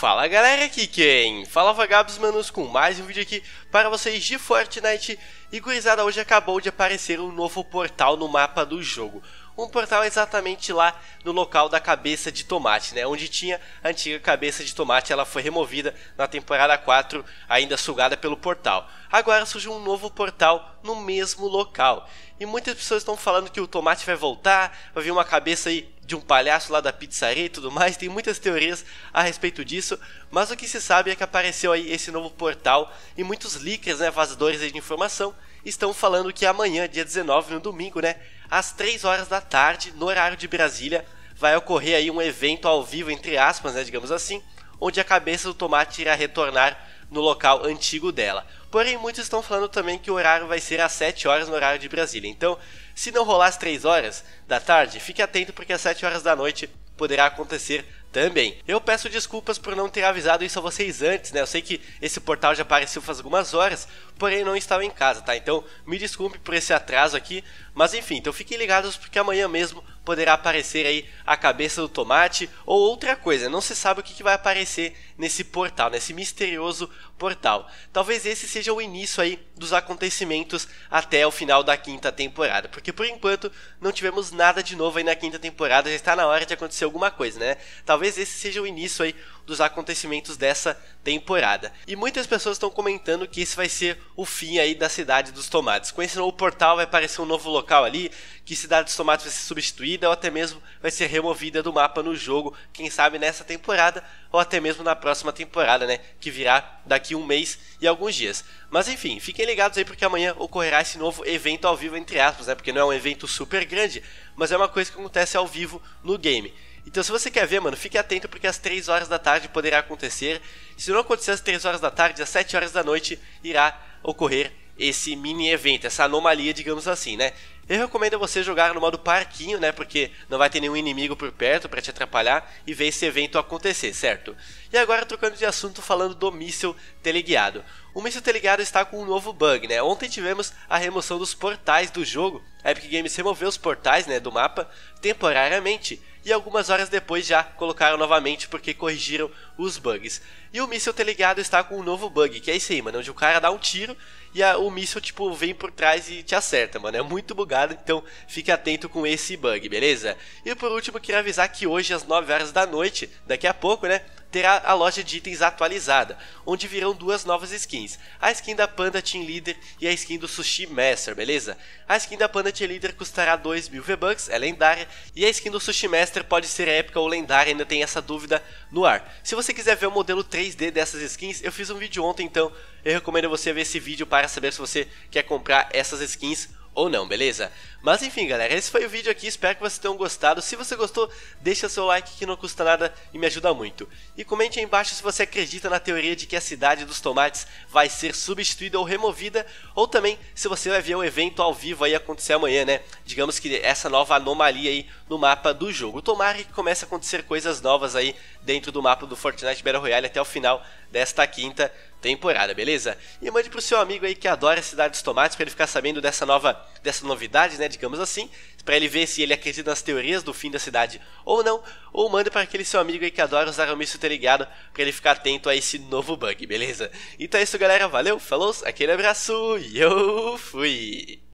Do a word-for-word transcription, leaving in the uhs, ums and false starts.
Fala galera, aqui quem? Fala Vagabbss, manos, com mais um vídeo aqui para vocês de Fortnite. E gurizada, hoje acabou de aparecer um novo portal no mapa do jogo. Um portal exatamente lá no local da cabeça de tomate, né? Onde tinha a antiga cabeça de tomate, ela foi removida na temporada quatro, ainda sugada pelo portal. Agora surge um novo portal no mesmo local. E muitas pessoas estão falando que o tomate vai voltar, vai vir uma cabeça aí de um palhaço lá da pizzaria e tudo mais. Tem muitas teorias a respeito disso, mas o que se sabe é que apareceu aí esse novo portal e muitos leakers, né, vazadores aí de informação, estão falando que amanhã, dia dezenove, no domingo, né, às três horas da tarde, no horário de Brasília, vai ocorrer aí um evento ao vivo, entre aspas, né, digamos assim, onde a cabeça do tomate irá retornar no local antigo dela. Porém, muitos estão falando também que o horário vai ser às sete horas no horário de Brasília. Então, se não rolar às três horas da tarde, fique atento porque às sete horas da noite poderá acontecer também. Eu peço desculpas por não ter avisado isso a vocês antes, né? Eu sei que esse portal já apareceu faz algumas horas, porém não estava em casa, tá? Então me desculpe por esse atraso aqui, mas enfim, então fiquem ligados porque amanhã mesmo poderá aparecer aí a cabeça do tomate ou outra coisa. Não se sabe o que vai aparecer nesse portal, nesse misterioso portal. Talvez esse seja o início aí dos acontecimentos até o final da quinta temporada, porque por enquanto não tivemos nada de novo aí na quinta temporada. Já está na hora de acontecer alguma coisa, né? Talvez esse seja o início aí dos acontecimentos dessa temporada. E muitas pessoas estão comentando que esse vai ser o fim aí da Cidade dos Tomates. Com esse novo portal vai aparecer um novo local ali, que Cidade dos Tomates vai ser substituída ou até mesmo vai ser removida do mapa no jogo, quem sabe nessa temporada ou até mesmo na próxima temporada, né, que virá daqui um mês e alguns dias. Mas enfim, fiquem ligados aí porque amanhã ocorrerá esse novo evento ao vivo, entre aspas, né, porque não é um evento super grande, mas é uma coisa que acontece ao vivo no game. Então se você quer ver, mano, fique atento porque às três horas da tarde poderá acontecer. Se não acontecer às três horas da tarde, às sete horas da noite irá ocorrer esse mini evento, essa anomalia, digamos assim, né? Eu recomendo você jogar no modo parquinho, né? Porque não vai ter nenhum inimigo por perto para te atrapalhar e ver esse evento acontecer, certo? E agora trocando de assunto, falando do Míssil Teleguiado. O Míssil Teleguiado está com um novo bug, né? Ontem tivemos a remoção dos portais do jogo. A Epic Games removeu os portais, né, do mapa temporariamente. E algumas horas depois já colocaram novamente porque corrigiram os bugs. E o míssil Teleguiado está com um novo bug, que é isso aí, mano, onde o cara dá um tiro e a, o míssil, tipo, vem por trás e te acerta, mano. É muito bugado, então fique atento com esse bug, beleza? E por último, queria avisar que hoje às nove horas da noite, daqui a pouco, né, terá a loja de itens atualizada, onde virão duas novas skins. A skin da Panda Team Leader e a skin do Sushi Master, beleza? A skin da Panda Team Leader custará dois mil V-Bucks, é lendária. E a skin do Sushi Master pode ser épica ou lendária, ainda tem essa dúvida no ar. Se você quiser ver o modelo três D dessas skins, eu fiz um vídeo ontem, então eu recomendo você ver esse vídeo para saber se você quer comprar essas skins ou não, beleza? Mas enfim, galera, esse foi o vídeo aqui, espero que vocês tenham gostado. Se você gostou, deixa seu like que não custa nada e me ajuda muito. E comente aí embaixo se você acredita na teoria de que a Cidade dos Tomates vai ser substituída ou removida, ou também se você vai ver um evento ao vivo aí acontecer amanhã, né? Digamos que essa nova anomalia aí no mapa do jogo. Tomara que comece a acontecer coisas novas aí dentro do mapa do Fortnite Battle Royale até o final desta quinta temporada, beleza? E mande pro seu amigo aí que adora a Cidade dos Tomates pra ele ficar sabendo dessa nova, dessa novidade, né, digamos assim, pra ele ver se ele acredita nas teorias do fim da cidade ou não, ou manda para aquele seu amigo aí que adora usar o míssil Teleguiado pra ele ficar atento a esse novo bug, beleza? Então é isso, galera, valeu, falou, aquele abraço e eu fui!